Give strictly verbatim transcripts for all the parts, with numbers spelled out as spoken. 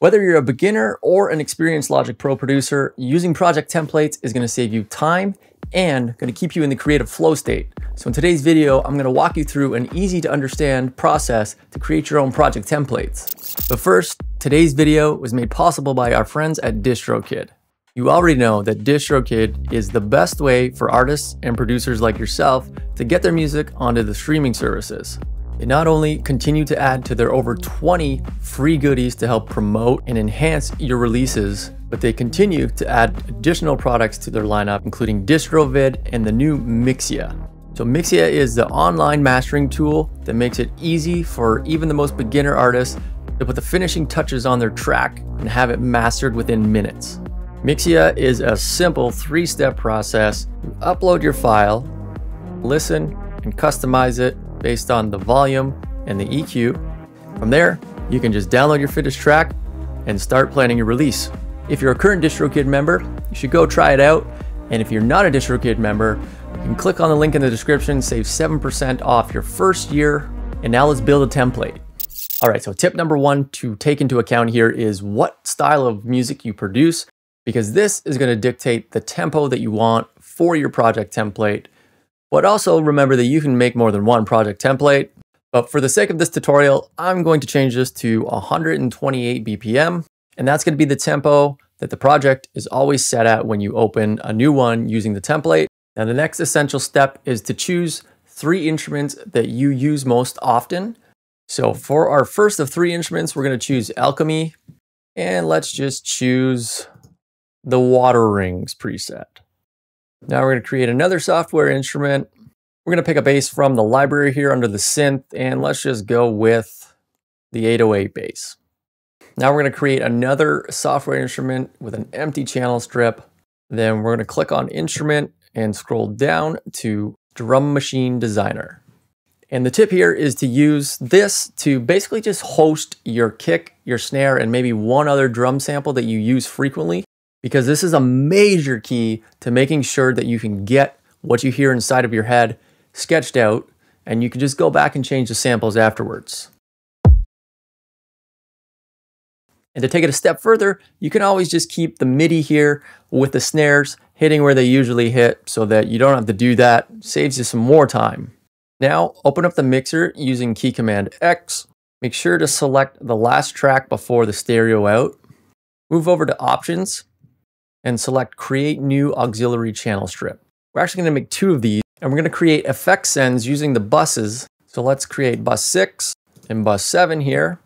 Whether you're a beginner or an experienced Logic Pro producer, using project templates is going to save you time and going to keep you in the creative flow state. So in today's video, I'm going to walk you through an easy to understand process to create your own project templates. But first, today's video was made possible by our friends at DistroKid. You already know that DistroKid is the best way for artists and producers like yourself to get their music onto the streaming services. They not only continue to add to their over twenty free goodies to help promote and enhance your releases, but they continue to add additional products to their lineup, including DistroVid and the new Mixia. So Mixia is the online mastering tool that makes it easy for even the most beginner artists to put the finishing touches on their track and have it mastered within minutes. Mixia is a simple three-step process. You upload your file, listen, and customize it based on the volume and the E Q. From there, you can just download your finished track and start planning your release. If you're a current DistroKid member, you should go try it out. And if you're not a DistroKid member, you can click on the link in the description, save seven percent off your first year. And now let's build a template. All right, so tip number one to take into account here is what style of music you produce, because this is going to dictate the tempo that you want for your project template. But also remember that you can make more than one project template. But for the sake of this tutorial, I'm going to change this to one hundred twenty-eight B P M. And that's going to be the tempo that the project is always set at when you open a new one using the template. Now the next essential step is to choose three instruments that you use most often. So for our first of three instruments, we're going to choose Alchemy. And let's just choose the Water Rings preset. Now we're going to create another software instrument. We're going to pick a bass from the library here under the synth, and let's just go with the eight oh eight bass. Now we're going to create another software instrument with an empty channel strip. Then we're going to click on Instrument and scroll down to Drum Machine Designer. And the tip here is to use this to basically just host your kick, your snare, and maybe one other drum sample that you use frequently, because this is a major key to making sure that you can get what you hear inside of your head sketched out, and you can just go back and change the samples afterwards. And to take it a step further, you can always just keep the MIDI here with the snares hitting where they usually hit so that you don't have to do that. Saves you some more time. Now open up the mixer using key command X. Make sure to select the last track before the stereo out. Move over to options and select create new auxiliary channel strip. We're actually going to make two of these, and we're going to create effect sends using the buses. So let's create bus six and bus seven here.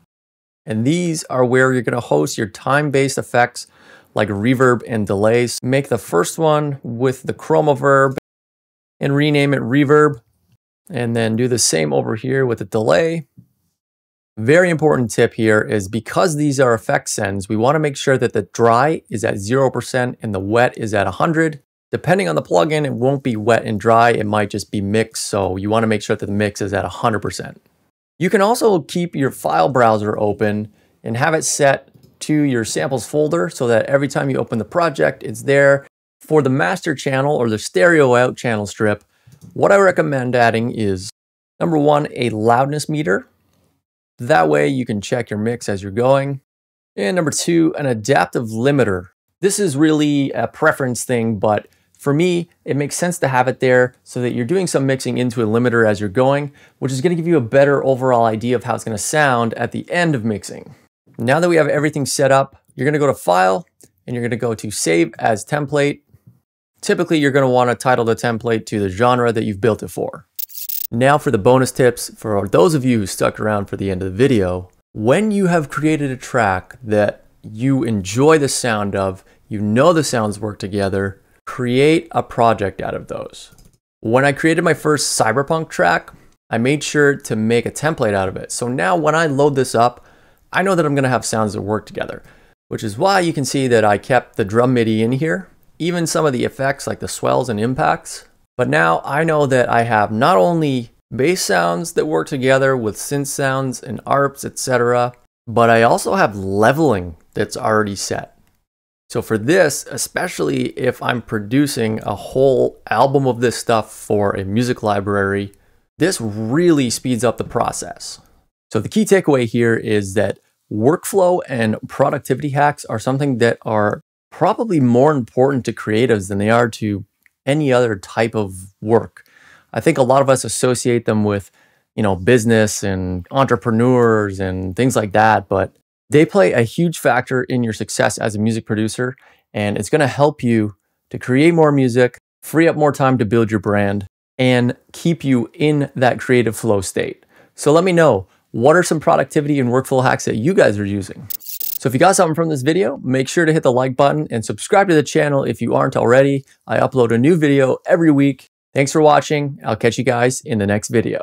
And these are where you're going to host your time-based effects like reverb and delays. Make the first one with the ChromaVerb and rename it reverb. And then do the same over here with the delay. Very important tip here is because these are effect sends, we want to make sure that the dry is at zero percent and the wet is at one hundred. Depending on the plugin, it won't be wet and dry. It might just be mixed. So you want to make sure that the mix is at one hundred percent. You can also keep your file browser open and have it set to your samples folder so that every time you open the project, it's there. For the master channel or the stereo out channel strip, what I recommend adding is, number one, a loudness meter. That way you can check your mix as you're going. And number two, an adaptive limiter. This is really a preference thing, but for me, it makes sense to have it there so that you're doing some mixing into a limiter as you're going, which is going to give you a better overall idea of how it's going to sound at the end of mixing. Now that we have everything set up, you're going to go to File and you're going to go to Save as Template. Typically, you're going to want to title the template to the genre that you've built it for. Now for the bonus tips for those of you who stuck around for the end of the video. When you have created a track that you enjoy the sound of, you know the sounds work together, create a project out of those. When I created my first cyberpunk track, I made sure to make a template out of it. So now when I load this up, I know that I'm going to have sounds that work together, which is why you can see that I kept the drum MIDI in here, even some of the effects like the swells and impacts. But now I know that I have not only bass sounds that work together with synth sounds and A R Ps, et cetera, but I also have leveling that's already set. So for this, especially if I'm producing a whole album of this stuff for a music library, this really speeds up the process. So the key takeaway here is that Workflow and productivity hacks are something that are probably more important to creatives than they are to any other type of work. I think a lot of us associate them with, you know, business and entrepreneurs and things like that, but they play a huge factor in your success as a music producer, and it's going to help you to create more music, free up more time to build your brand, and keep you in that creative flow state. So let me know, what are some productivity and workflow hacks that you guys are using? So if you got something from this video, make sure to hit the like button and subscribe to the channel if you aren't already. I upload a new video every week. Thanks for watching. I'll catch you guys in the next video.